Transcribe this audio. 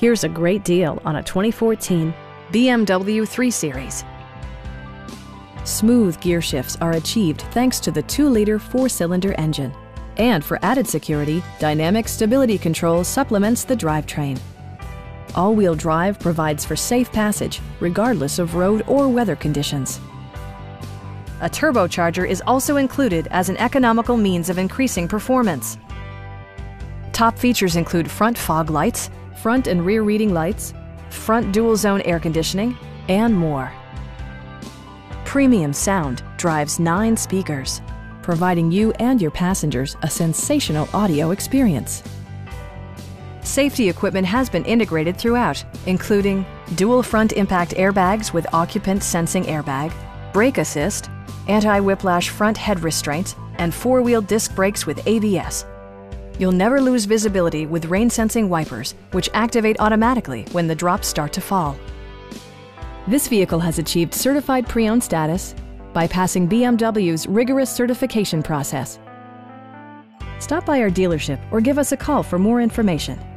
Here's a great deal on a 2014 BMW 3 Series. Smooth gear shifts are achieved thanks to the 2-liter 4-cylinder engine. And for added security, dynamic stability control supplements the drivetrain. All-wheel drive provides for safe passage, regardless of road or weather conditions. A turbocharger is also included as an economical means of increasing performance. Top features include front fog lights, front and rear reading lights, front dual-zone air conditioning, and more. Premium sound drives 9 speakers, providing you and your passengers a sensational audio experience. Safety equipment has been integrated throughout, including dual front impact airbags with occupant sensing airbag, brake assist, anti-whiplash front head restraints, and 4-wheel disc brakes with ABS. You'll never lose visibility with rain-sensing wipers, which activate automatically when the drops start to fall. This vehicle has achieved certified pre-owned status by passing BMW's rigorous certification process. Stop by our dealership or give us a call for more information.